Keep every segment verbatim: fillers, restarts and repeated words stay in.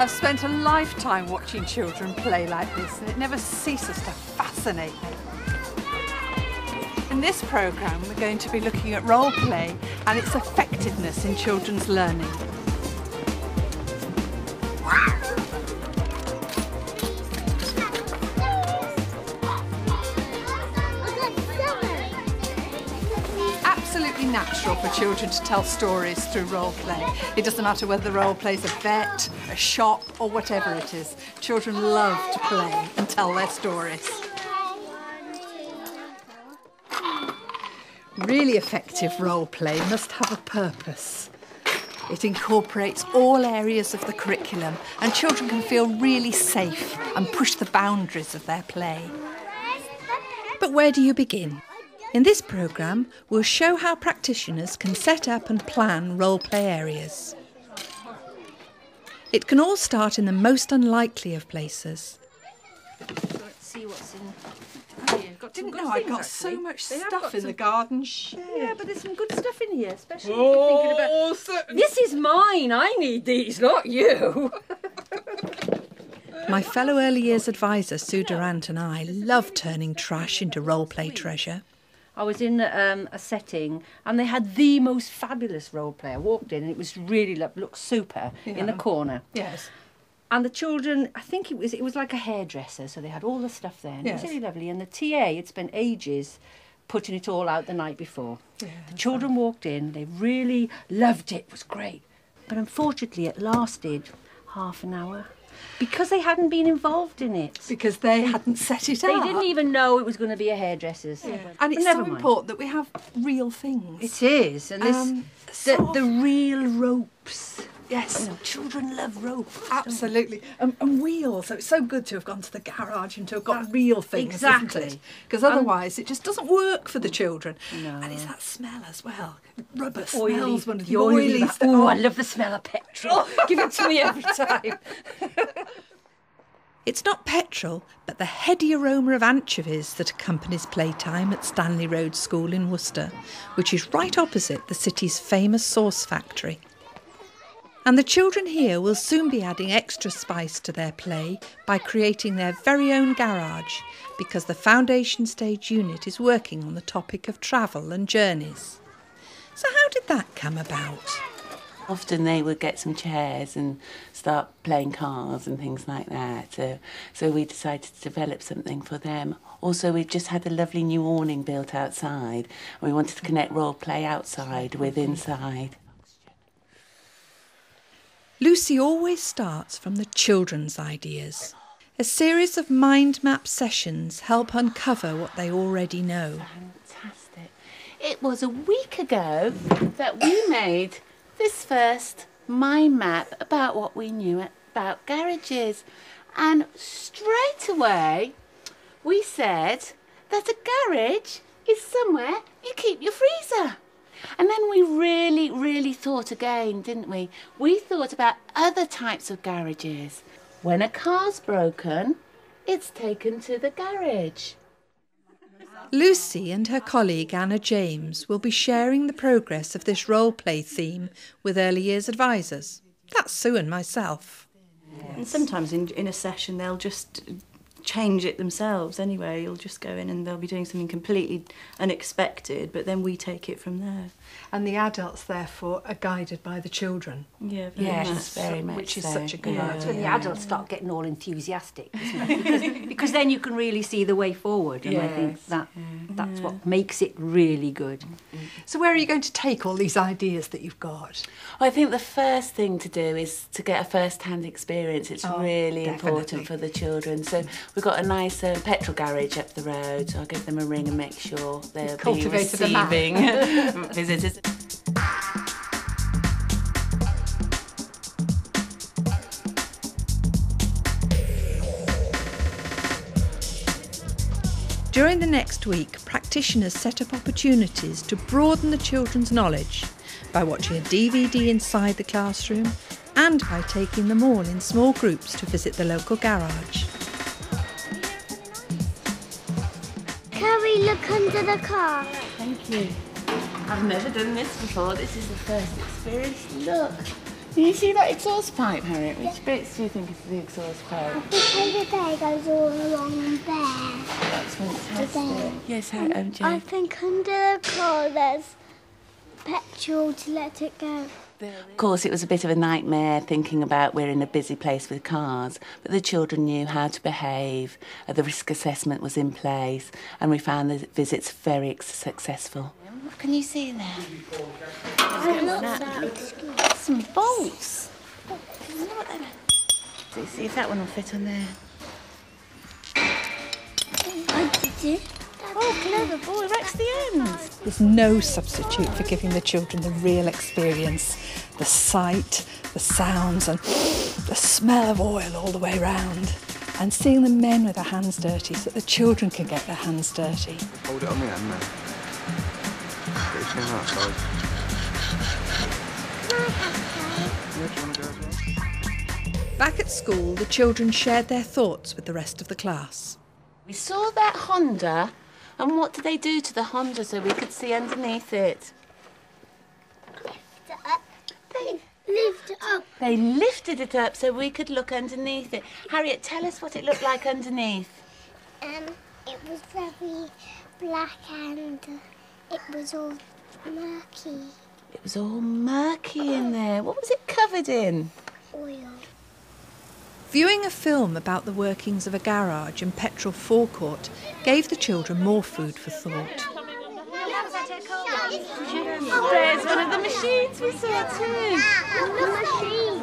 I've spent a lifetime watching children play like this, and it never ceases to fascinate me. In this programme, we're going to be looking at role play and its effectiveness in children's learning. Absolutely natural for children to tell stories through role play. It doesn't matter whether the role play's a vet, a shop, or whatever it is. Children love to play and tell their stories. Really effective role play must have a purpose. It incorporates all areas of the curriculum, and children can feel really safe and push the boundaries of their play. But where do you begin? In this programme, we'll show how practitioners can set up and plan role play areas. It can all start in the most unlikely of places. Let's see what's in. Oh, yeah, got Didn't know I got actually. so much they stuff in some... the garden shed. Yeah, but there's some good stuff in here, especially oh, if you're thinking about... This is mine, I need these, not you. My fellow early years advisor, Sue Durant, and I love turning trash into role play treasure. I was in um, a setting and they had the most fabulous role play. I walked in and it was really, looked super yeah. in the corner. Yes. And the children, I think it was it was like a hairdresser, so they had all the stuff there. And yes. It was really lovely. And the T A had spent ages putting it all out the night before. Yeah, the children right. walked in, they really loved it, it was great. But unfortunately it lasted half an hour. Because they hadn't been involved in it. Because they hadn't set it up. They didn't even know it was going to be a hairdresser's. Yeah. And it's so important that we have real things. It is. And this, um, the, the real ropes. Yes. You know, children love rope. Absolutely. And, and wheels. So it's so good to have gone to the garage and to have got that, real things. Exactly. Because otherwise um, it just doesn't work for the children. No. And it's that smell as well. Rubber oily, smells one of the oily, oily stuff. Oh, I love the smell of petrol. Give it to me every time. It's not petrol, but the heady aroma of anchovies that accompanies playtime at Stanley Road School in Worcester, which is right opposite the city's famous sauce factory. And the children here will soon be adding extra spice to their play by creating their very own garage, because the Foundation Stage unit is working on the topic of travel and journeys. So how did that come about? Often they would get some chairs and start playing cards and things like that. So, so we decided to develop something for them. Also, we've just had a lovely new awning built outside. We wanted to connect role play outside with inside. Lucy always starts from the children's ideas. A series of mind map sessions help uncover what they already know. Fantastic. It was a week ago that we made this first mind map about what we knew about garages. And straight away we said that a garage is somewhere you keep your freezer. And then we really, really thought again, didn't we? We thought about other types of garages. When a car's broken, it's taken to the garage. Lucy and her colleague Anna James will be sharing the progress of this role play theme with early years advisors. That's Sue and myself. Yes. And sometimes in, in a session they'll just change it themselves anyway. You'll just go in and they'll be doing something completely unexpected, but then we take it from there. And the adults, therefore, are guided by the children. Yeah, very yes, much. Very much Which is so. such a good yeah, idea. That's when the adults start getting all enthusiastic, isn't it? because, because then you can really see the way forward, and yes. I think that yeah. that's yeah. what makes it really good. Mm-hmm. So where are you going to take all these ideas that you've got? Well, I think the first thing to do is to get a first-hand experience. It's oh, really definitely. important for the children. So we've got a nice uh, petrol garage up the road, so I'll give them a ring and make sure they'll be receiving visitors. During the next week, practitioners set up opportunities to broaden the children's knowledge by watching a D V D inside the classroom and by taking them all in small groups to visit the local garage. Can we look under the car? Thank you. I've never done this before. This is the first experience. Look, Do you see that exhaust pipe, Harriet? Which yeah. bits do you think is the exhaust pipe? I think the day goes all along there. That's fantastic. Yes, Harriet, um, I think under the car there's petrol to let it go. Of course, it was a bit of a nightmare thinking about we're in a busy place with cars, but the children knew how to behave, the risk assessment was in place, and we found the visits very successful. What can you see there? I love that. Some bolts. Let's see if that one will fit on there. I did it. Oh, clever boy, that's the end. There's no substitute for giving the children the real experience, the sight, the sounds and the smell of oil all the way round. And seeing the men with their hands dirty so that the children can get their hands dirty. Hold it on me, Anna. Get your outside. Back at school, the children shared their thoughts with the rest of the class. We saw that Honda. And what did they do to the Honda so we could see underneath it? Lift it up. They lifted it up. They lifted it up so we could look underneath it. Harriet, tell us what it looked like underneath. Um, it was very black and it was all murky. It was all murky in there. What was it covered in? Oil. Viewing a film about the workings of a garage and petrol forecourt gave the children more food for thought. There's one of the machines we saw too. The machine.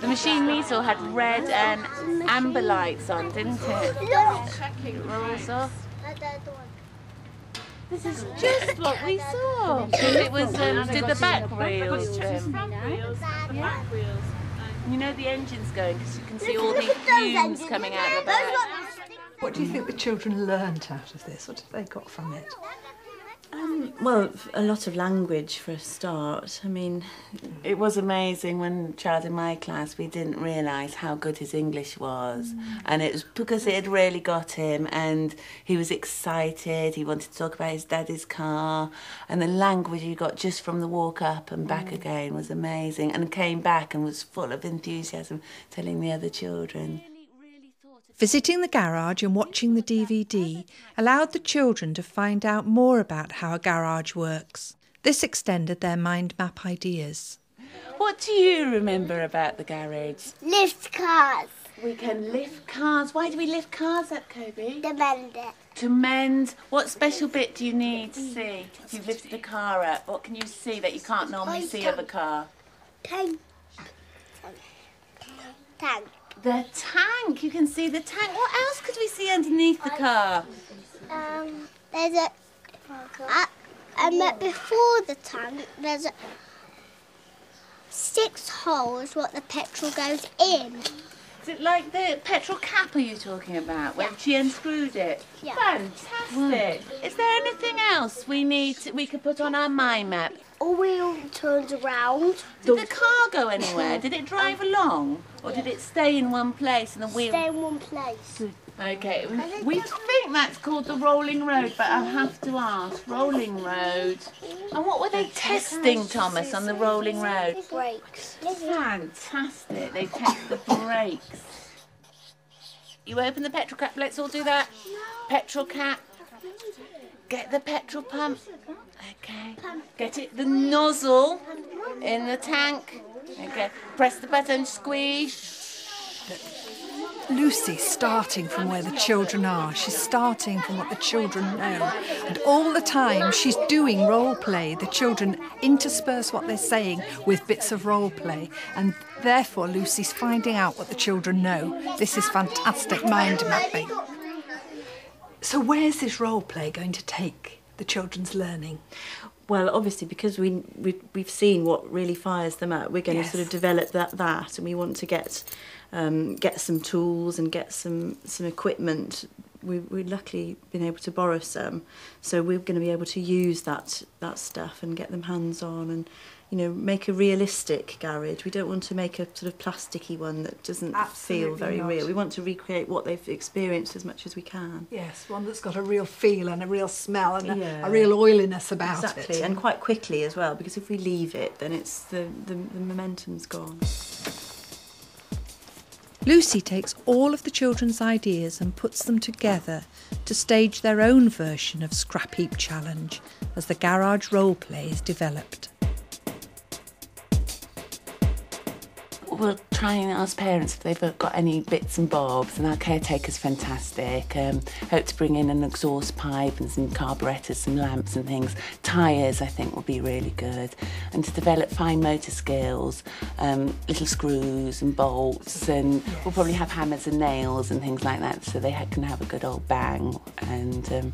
The machine we saw had red and amber lights on, didn't it? It rolls off. This is just what we saw. It was, um, did the back wheels. Um, yeah. You know the engine's going because you can see all these fumes coming out of the back. What do you think the children learnt out of this? What have they got from it? Um, well, a lot of language for a start. I mean, it was amazing when a child in my class, we didn't realise how good his English was. Mm. And it was because it had really got him and he was excited. He wanted to talk about his daddy's car. And the language he got just from the walk up and back mm. again was amazing. And came back and was full of enthusiasm telling the other children. Visiting the garage and watching the D V D allowed the children to find out more about how a garage works. This extended their mind map ideas. What do you remember about the garage? Lift cars. We can lift cars. Why do we lift cars up, Kobe? To mend it. To mend. What special bit do you need to see? If you've lifted a car up, what can you see that you can't normally see of a car? Tank. Tank. The tank. You can see the tank. What else could we see underneath the car? Um, there's a... Uh, um, but before the tank, there's a, six holes what the petrol goes in. Is it like the petrol cap are you talking about, when yeah. she unscrewed it? Yeah. Fantastic. Mm. Is there anything else we need to, we could put on our mind map? All wheel turns around. Did the car go anywhere? Did it drive along? Or yeah. did it stay in one place and the wheel... Stay in one place. OK, we think that's called the rolling road, but I'll have to ask. Rolling road. And what were they testing, Thomas, on the rolling road? Brakes. Fantastic. They test the brakes. You open the petrol cap. Let's all do that. Petrol cap. Get the petrol pump. OK. Get it, the nozzle in the tank. OK. Press the button, squeeze. Lucy's starting from where the children are. She's starting from what the children know. And all the time she's doing role play. The children intersperse what they're saying with bits of role play. And therefore Lucy's finding out what the children know. This is fantastic mind mapping. So where's this role play going to take the children's learning? Well, obviously, because we, we, we've seen what really fires them up, we're going yes. to sort of develop that, that and we want to get um, get some tools and get some, some equipment. We, we've luckily been able to borrow some, so we're going to be able to use that, that stuff and get them hands-on and, you know, make a realistic garage. We don't want to make a sort of plasticky one that doesn't Absolutely feel very not. real. We want to recreate what they've experienced as much as we can. Yes, one that's got a real feel and a real smell and yeah. a, a real oiliness about exactly. it. Exactly, and quite quickly as well, because if we leave it, then it's the, the, the momentum's gone. Lucy takes all of the children's ideas and puts them together to stage their own version of Scrap Heap Challenge as the garage role play is developed. We'll try and ask parents if they've got any bits and bobs, and our caretaker's fantastic. Um, hope to bring in an exhaust pipe and some carburettors, some lamps and things. Tyres, I think, will be really good. And to develop fine motor skills, um, little screws and bolts, and yes. we'll probably have hammers and nails and things like that, so they can have a good old bang. And um,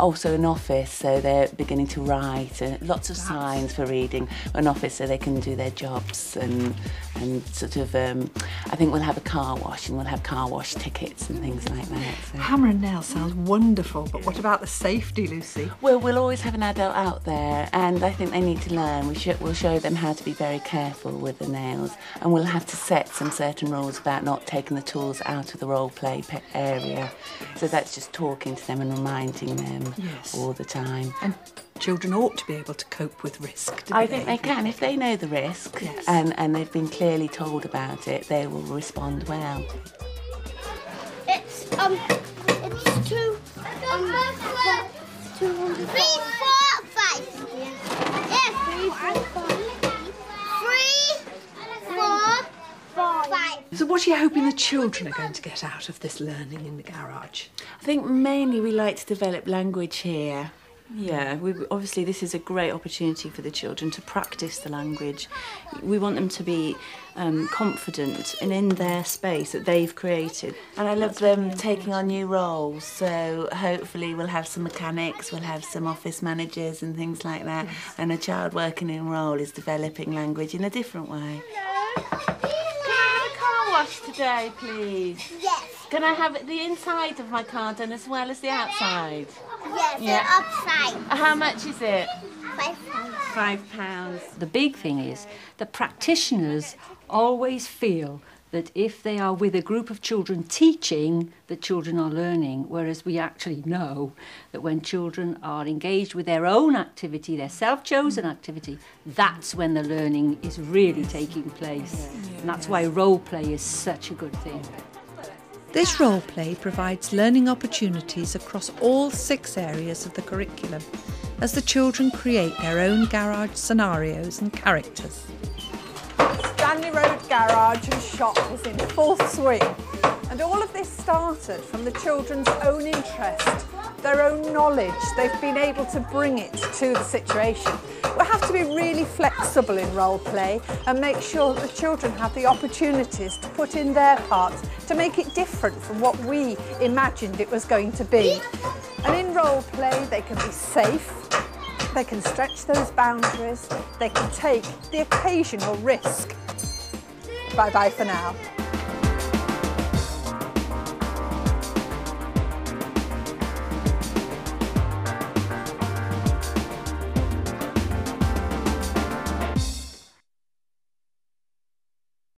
also an office, so they're beginning to write. Uh, lots of That's... signs for reading. An office so they can do their jobs and and. Sort of, um, I think we'll have a car wash, and we'll have car wash tickets and things like that. So. Hammer and nail sounds wonderful, but what about the safety, Lucy? Well, we'll always have an adult out there, and I think they need to learn. We should, we'll show them how to be very careful with the nails, and we'll have to set some certain rules about not taking the tools out of the role play area. So that's just talking to them and reminding them yes. all the time. And children ought to be able to cope with risk. I think they can. If they know the risk yes. and, and they've been clearly told about it, they will respond well. It's, um, it's two, um, two, three, four, five. Yes, three, four, five. Three, four, five. So what are you hoping the children are going to get out of this learning in the garage? I think mainly we like to develop language here. Yeah, we, obviously this is a great opportunity for the children to practice the language. We want them to be um, confident and in their space that they've created. And I love That's them brilliant. taking on new roles, so hopefully we'll have some mechanics, we'll have some office managers and things like that, yes. and a child working in role is developing language in a different way. Hello. Wash today, please. Yes. Can I have the inside of my car done as well as the outside? Yes, yeah. the outside. How much is it? Five pounds. Five pounds. The big thing is the practitioners always feel that if they are with a group of children teaching, the children are learning, whereas we actually know that when children are engaged with their own activity, their self-chosen activity, that's when the learning is really taking place. And that's why role play is such a good thing. This role play provides learning opportunities across all six areas of the curriculum as the children create their own garage scenarios and characters. Stanley Road Garage and Shop was in full swing, and all of this started from the children's own interest, their own knowledge. They've been able to bring it to the situation. We'll have to be really flexible in role play and make sure that the children have the opportunities to put in their parts to make it different from what we imagined it was going to be. And in role play they can be safe, they can stretch those boundaries, they can take the occasional risk. Bye-bye for now.